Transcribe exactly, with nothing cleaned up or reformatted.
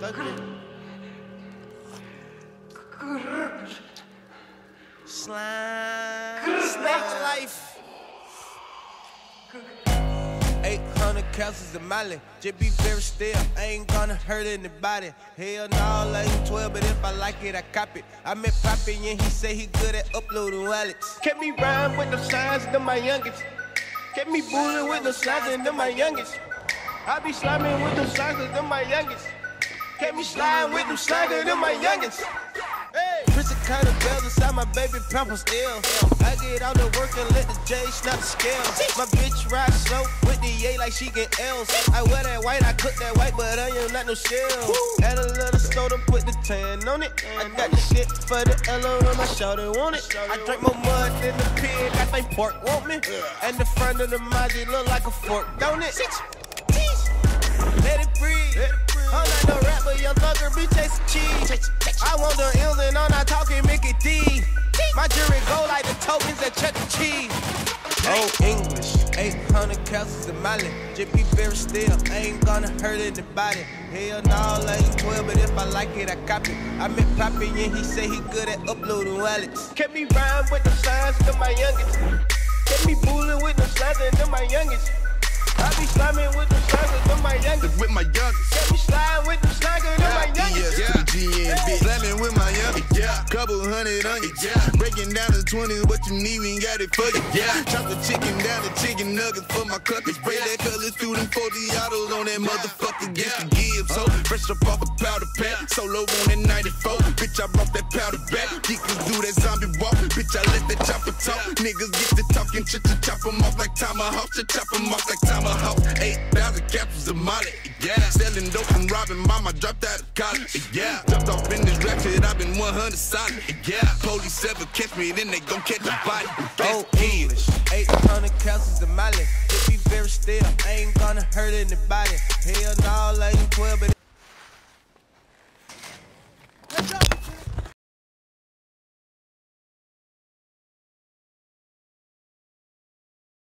Slime, snack life. eight hundred couches of Molly, just be very still. I ain't gonna hurt anybody. Hell no, I ain't twelve, but if I like it, I cop it. I met Poppy and he say he good at uploading wallets. Kept me rhyme with the signs and them my youngest. Kept me boozing with the signs and them my youngest. I be sliming with them signs and them my youngest. Kept me sliding with them signs and them my youngest. Prince of Cotton bells inside my baby pampers ill. I get out of work and let the J snap the scales. My bitch ride slow with the A like she get L's. I wear that white, I cook that white, but I ain't not no shell. Add a little soda, to put the tan on it. I got the shit for the L O on my shoulder, want it? I drink more mud than the pig, I think pork want me. And the front of the Maji look like a fork, don't it? Let it breathe, let it breathe. I'm not no rapper, young thugger, be chasing cheese. I want the ills and I'm not talking Mickey D. My jewelry go like the tokens at Chuck E. Cheese. Old English, eight hundred castles of Molly. Just be very still, I ain't gonna hurt anybody. Hell no, I ain't twelve, but if I like it, I cop it. I met Poppy and he say he good at uploading wallets. Kept me rhyme with the signs to my youngest. Kept me boozing with the signs to my youngest. I be slamming with the slangers to my youngest. With my youngest. Kept me sliding with the slangers to my youngest. Yeah, yeah. Hey. Slamming with my youngest. Yeah. Couple hundred onions. Yeah. Breaking down the twenties, what you need, we ain't got it for you. Yeah. Chop the chicken down to chicken nuggets for my cookies. Spray yeah. that color through them forty autos on that yeah. motherfucker. Get yeah. the Gibbs. So fresh up off a powder pack. Solo on that ninety-four. Bitch, I brought that powder back. Geekers do that zombie walk. Bitch, I let that chopper talk. Niggas get to talking shit to chop them off like tomahawks. To chop them off like tomahawks. eight thousand capsules of Molly, yeah. Selling dope and robbing mama, dropped out of college, yeah. Dropped off in this ratchet, I've been one hundred solid, yeah. Police ever catch me, then they gon' catch a body. That's English. eight hundred capsules of Molly, just be very still. I ain't gonna hurt anybody. Hell no, I ain't twelve, but